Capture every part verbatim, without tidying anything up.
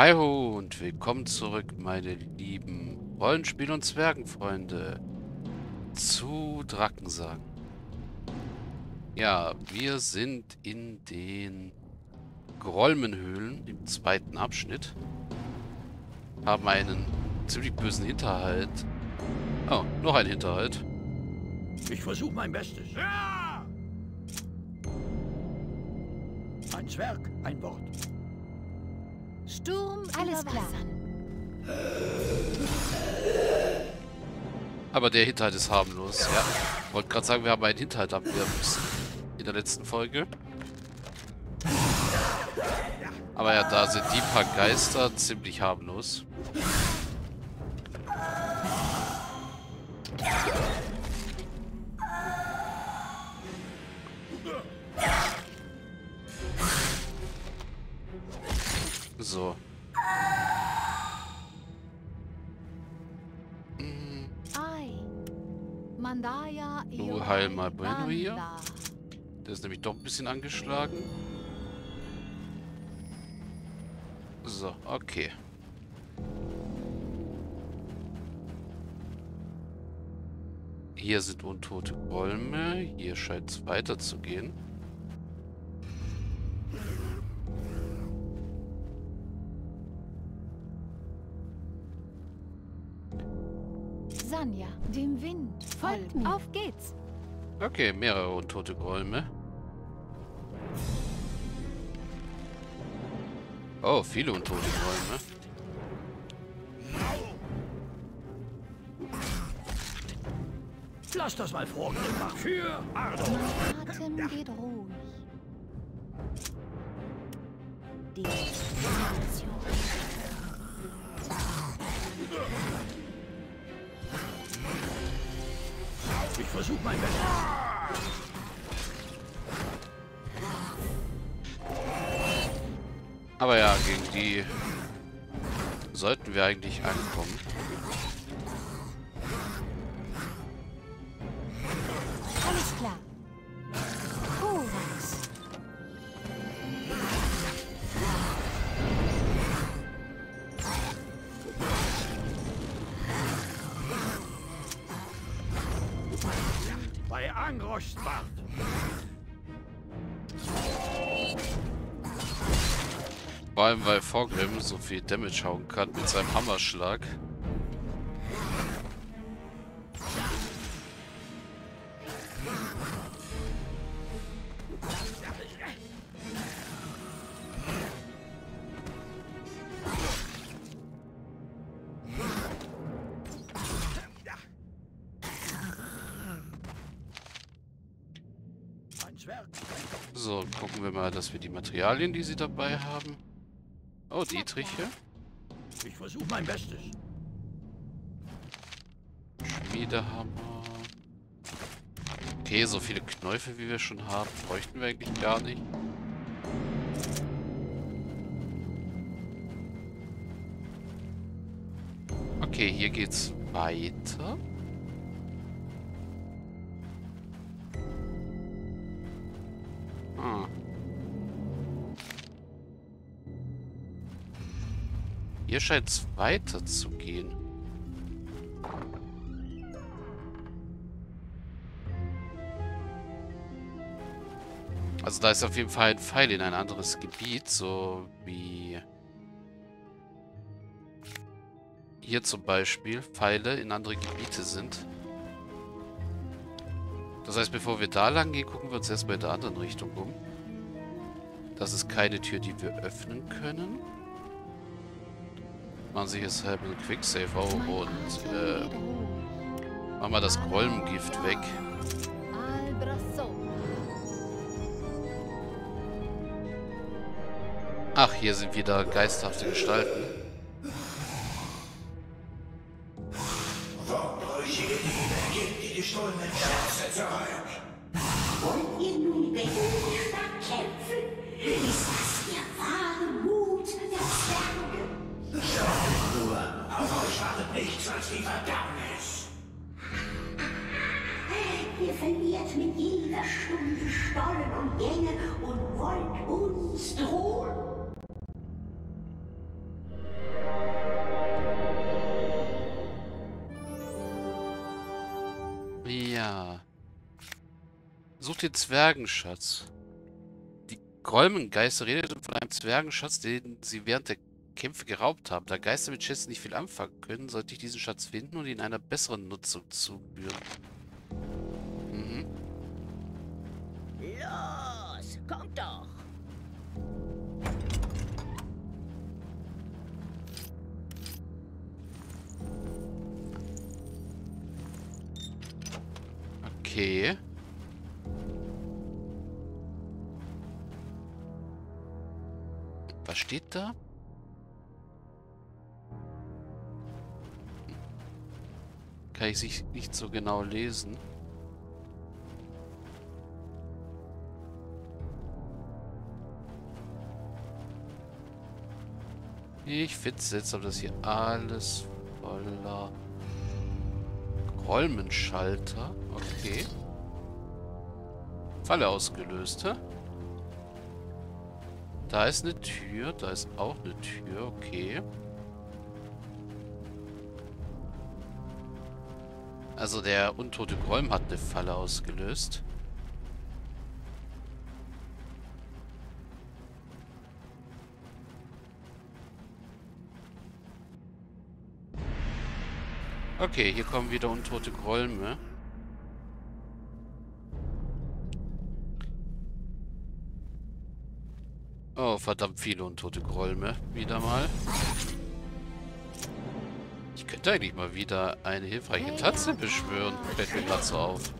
Hi ho und willkommen zurück, meine lieben Rollenspiel- und Zwergenfreunde, zu Drakensang. Ja, wir sind in den Grolmenhöhlen im zweiten Abschnitt. Haben einen ziemlich bösen Hinterhalt. Oh, noch ein Hinterhalt. Ich versuche mein Bestes. Ja! Ein Zwerg, ein Wort. Sturm, alles klar. Aber der Hinterhalt ist harmlos, ja. Ich wollte gerade sagen, wir haben einen Hinterhalt abwehren müssen. In der letzten Folge. Aber ja, da sind die paar Geister ziemlich harmlos. So. Mandaya, du heil mal Bruno hier. Der ist nämlich doch ein bisschen angeschlagen. So, okay. Hier sind untote Bäume. Hier scheint es weiterzugehen. Sanja, dem Wind. Folgt mir. Auf geht's. Okay, mehrere untote Grolme. Oh, viele untote Grolme. Lass das mal Forgrimm machen. Für Ardor. Der Atem ja. Geht ruhig. Die Situation. Ich versuche mein Bestes. Aber ja, gegen die sollten wir eigentlich ankommen. Alles klar. Cool. Bei Angrostbart. Vor allem, weil Forgrimm so viel Damage hauen kann mit seinem Hammerschlag. So, gucken wir mal, dass wir die Materialien, die sie dabei haben. Oh, Dietrich hier. Ich versuche mein Bestes. Schmiedehammer. Okay, so viele Knäufe, wie wir schon haben, bräuchten wir eigentlich gar nicht. Okay, hier geht's weiter. Hier scheint es weiter zu gehen. Also da ist auf jeden Fall ein Pfeil in ein anderes Gebiet, so wie hier zum Beispiel Pfeile in andere Gebiete sind. Das heißt, bevor wir da lang gehen, gucken wir uns erstmal in der anderen Richtung um. Das ist keine Tür, die wir öffnen können. Machen Sie jetzt halb einen Quicksave auf und äh, machen wir das Grolmengift weg. Ach, hier sind wieder geisterhafte Gestalten. Wollt ihr nun gegen die Stadt kämpfen? Ist das der wahre Mut der Zwerge? Schaut nur, auf euch wartet nichts als die Verdammnis. Ihr verliert mit jeder Stunde Stollen und Gänge und wollt uns drohen? Sucht den Zwergenschatz. Die Grolmengeister redeten von einem Zwergenschatz, den sie während der Kämpfe geraubt haben. Da Geister mit Schätzen nicht viel anfangen können, sollte ich diesen Schatz finden und ihn einer besseren Nutzung zuführen. Mhm. Los, kommt doch! Okay. Was steht da? Kann ich sich nicht so genau lesen. Ich finde es seltsam, dass hier alles voller Grolmenschalter. Okay. Falle ausgelöst, hä? Da ist eine Tür, da ist auch eine Tür, okay. Also der untote Grolm hat eine Falle ausgelöst. Okay, hier kommen wieder untote Grolme. Oh, verdammt viele untote Grolme. Wieder mal. Ich könnte eigentlich mal wieder eine hilfreiche Tatze beschwören. Fällt mir gerade so auf.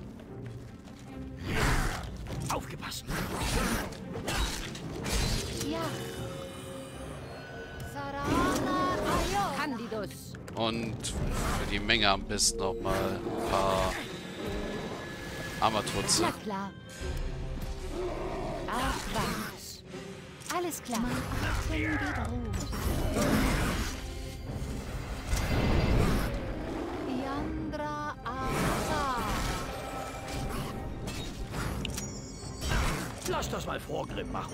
Aufgepasst. Ja. Candidus. Und für die Menge am besten auch mal ein paar Amatutze. Na klar. Ach, alles klar. Lass das mal Forgrimm machen.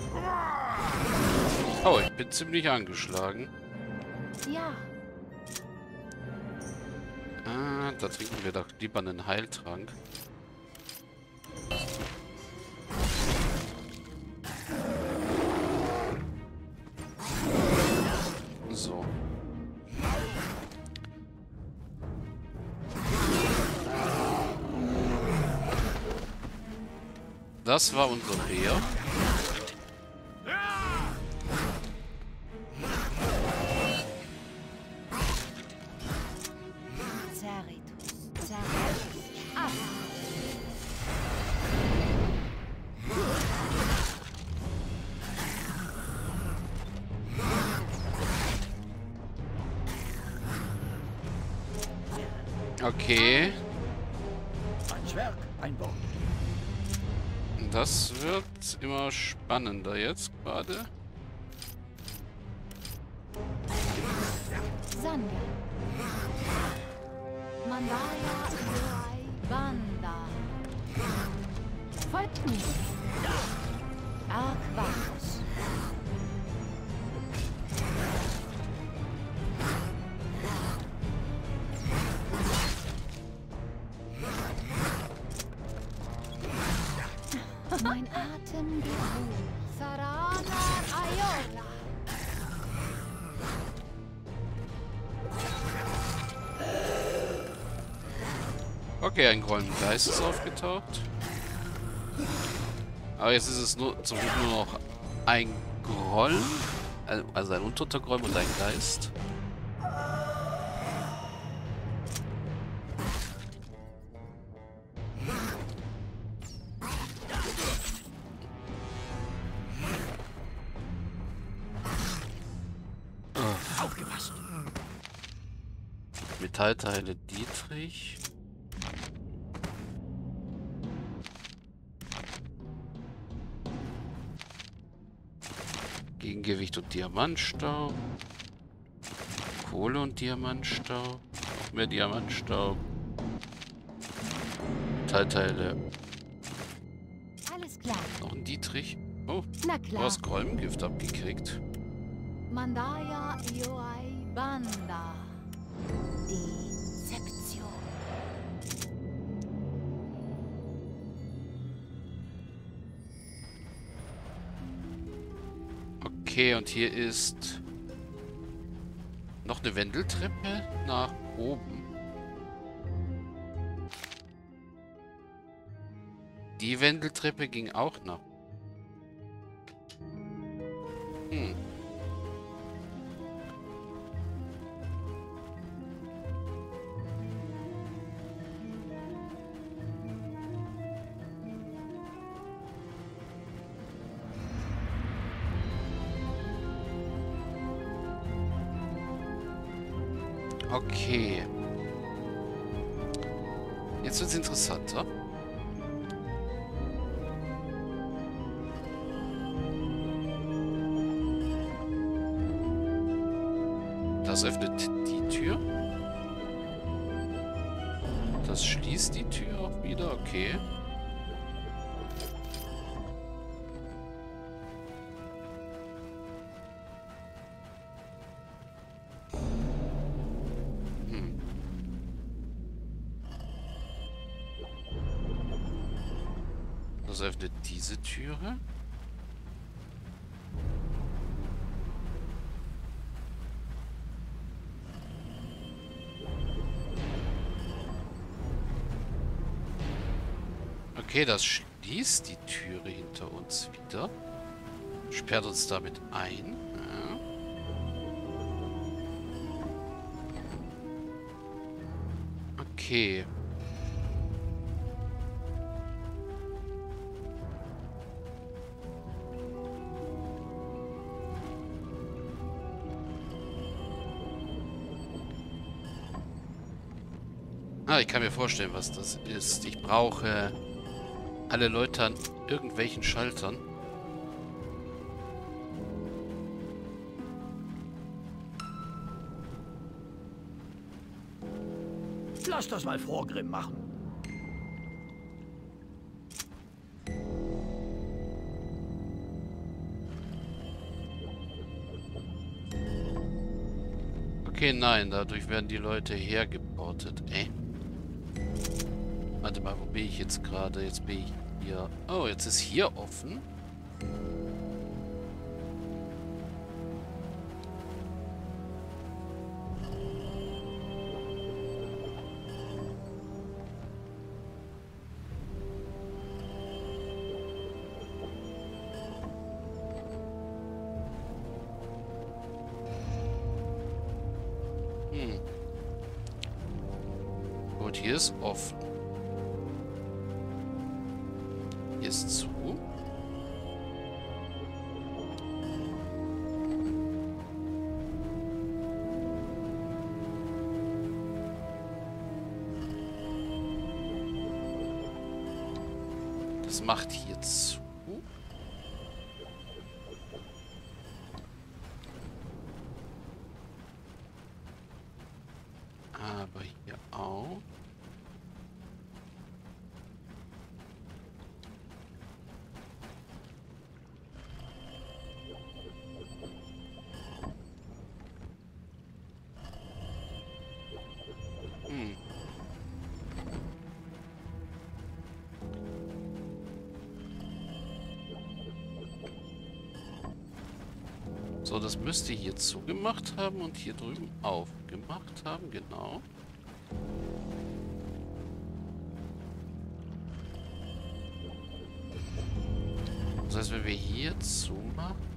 Oh, ich bin ziemlich angeschlagen. Ja. Ah, da trinken wir doch lieber einen Heiltrank. So. Das war unser Bär. Okay. Ein Schwert, ein Bogen. Das wird immer spannender jetzt gerade. Sande. Mandaya drei Banda. Folgt mir. Argwas. Mein Atem beruht. Sarana Ayola. Okay, ein Grolmengeist ist aufgetaucht. Aber jetzt ist es nur zum Glück nur noch ein Groll. Also ein untoter Groll und ein Geist. Metallteile Dietrich. Gegengewicht und Diamantstaub. Kohle und Diamantstaub. Noch mehr Diamantstaub. Metallteile. Alles klar. Noch ein Dietrich. Oh, na klar. Du hast Grolmengift abgekriegt. Mandaya Yoai Banda. Dezeption. Okay, und hier ist noch eine Wendeltreppe nach oben. Die Wendeltreppe ging auch nach oben. Hm. Okay. Jetzt wird's interessanter. Das öffnet die Tür. Das schließt die Tür auch wieder. Okay. Das öffnet diese Türe. Okay, das schließt die Türe hinter uns wieder. Sperrt uns damit ein. Ja. Okay. Ah, ich kann mir vorstellen, was das ist. Ich brauche alle Leute an irgendwelchen Schaltern. Lass das mal Forgrimm machen. Okay, nein, dadurch werden die Leute hergeportet. Ey. Warte mal, wo bin ich jetzt gerade? Jetzt bin ich hier. Oh, jetzt ist hier offen. Hm. Gut, hier ist offen. Ist zu. Das macht hier zu. Aber hier auch. So, das müsste hier zugemacht haben und hier drüben aufgemacht haben, genau. Das heißt, wenn wir hier zumachen...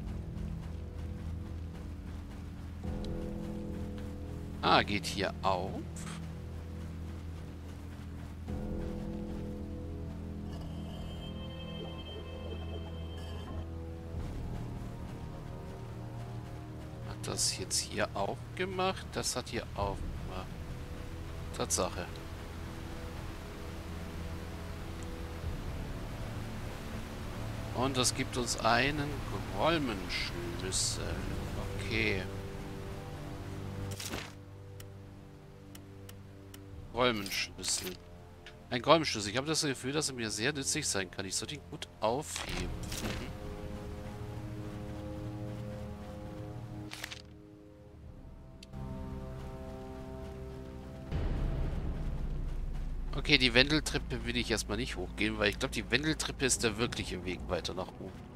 Ah, geht hier auf. Das jetzt hier aufgemacht. Das hat hier aufgemacht. Tatsache. Und das gibt uns einen Grolmenschlüssel. Okay. Grolmenschlüssel. Ein Grolmenschlüssel. Ich habe das Gefühl, dass er mir sehr nützlich sein kann. Ich sollte ihn gut aufheben. Okay, die Wendeltreppe will ich erstmal nicht hochgehen, weil ich glaube, die Wendeltreppe ist der wirkliche Weg weiter nach oben.